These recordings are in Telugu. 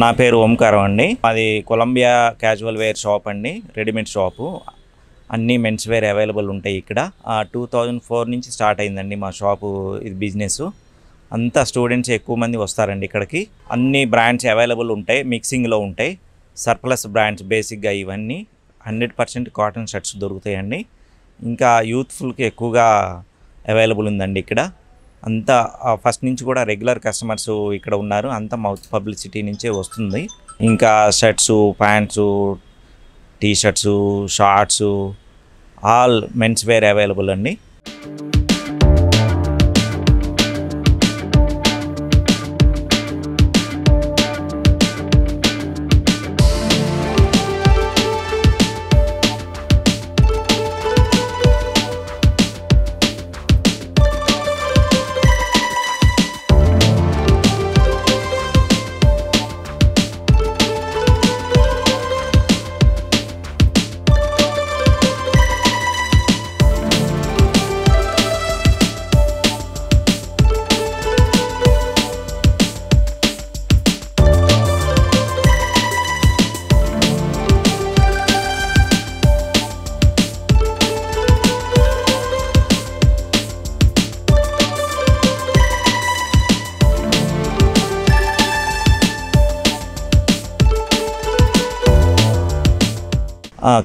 నా పేరు ఓంకారం అండి. మాది కొలంబియా క్యాజువల్ వేర్ షాప్ అండి, రెడీమేడ్ షాపు. అన్నీ మెన్స్ వేర్ అవైలబుల్ ఉంటాయి ఇక్కడ. 2004 నుంచి స్టార్ట్ అయిందండి మా షాపు. ఇది బిజినెస్ అంతా స్టూడెంట్స్ ఎక్కువ మంది వస్తారండి ఇక్కడికి. అన్ని బ్రాండ్స్ అవైలబుల్ ఉంటాయి, మిక్సింగ్లో ఉంటాయి. సర్ప్లస్ బ్రాండ్స్ బేసిక్గా ఇవన్నీ 100% కాటన్ షర్ట్స్ దొరుకుతాయండి. ఇంకా యూత్ఫుల్కి ఎక్కువగా అవైలబుల్ ఉందండి ఇక్కడ. అంతా ఫస్ట్ నుంచి కూడా రెగ్యులర్ కస్టమర్స్ ఇక్కడ ఉన్నారు, అంతా మౌత్ పబ్లిసిటీ నుంచే వస్తుంది. ఇంకా shirts, pants, T shirts, shorts, all men's wear available అండి.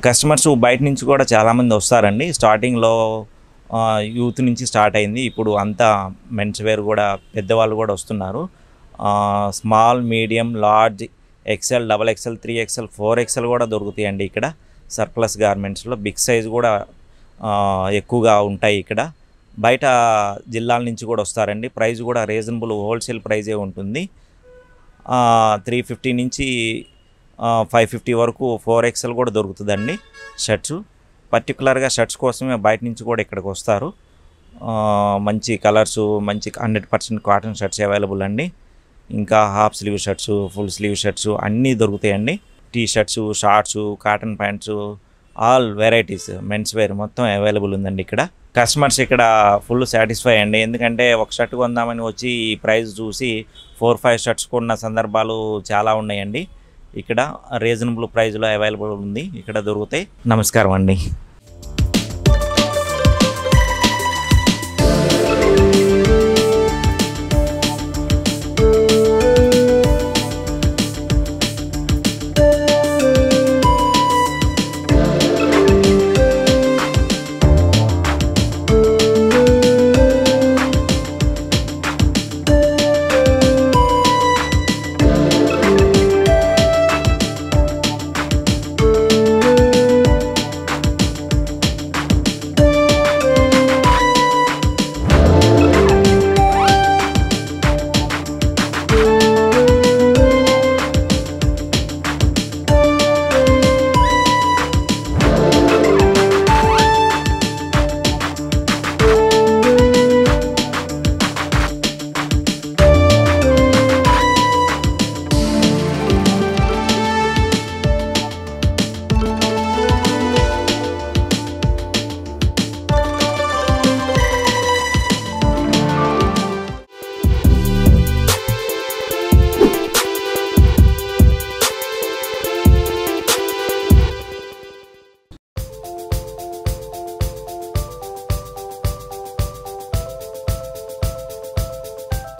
కస్టమర్స్ బయట నుంచి కూడా చాలామంది వస్తారండి. స్టార్టింగ్లో యూత్ నుంచి స్టార్ట్ అయింది, ఇప్పుడు అంతా మెన్స్ వేర్ కూడా పెద్దవాళ్ళు కూడా వస్తున్నారు. Small, medium, large, XL, double XL, 3XL, 4XL కూడా దొరుకుతాయండి ఇక్కడ. సర్ప్లస్ గార్మెంట్స్లో బిగ్ సైజ్ కూడా ఎక్కువగా ఉంటాయి ఇక్కడ. బయట జిల్లాల నుంచి కూడా వస్తారండి. ప్రైస్ కూడా రీజనబుల్ హోల్సేల్ ప్రైజే ఉంటుంది. 350 నుంచి 550 వరకు 4XL కూడా దొరుకుతుందండి షర్ట్స్. పర్టికులర్గా షర్ట్స్ కోసమే బయట నుంచి కూడా ఇక్కడికి వస్తారు. మంచి కలర్స్, మంచి 100% కాటన్ షర్ట్స్ అవైలబుల్ అండి. ఇంకా half sleeve shirts, full sleeve shirts అన్నీ దొరుకుతాయండి. T shirts, shorts, cotton pants, all varieties men's wear మొత్తం అవైలబుల్ ఉందండి ఇక్కడ. కస్టమర్స్ ఇక్కడ ఫుల్ సాటిస్ఫై అండి, ఎందుకంటే ఒక షర్ట్ కొందామని వచ్చి ఈ ప్రైస్ చూసి 4-5 షర్ట్స్ కొన్న సందర్భాలు చాలా ఉన్నాయండి. ఇక్కడ రీజనబుల్ ప్రైస్లో అవైలబుల్ ఉంది, ఇక్కడ దొరుకుతాయి. నమస్కారం అండి.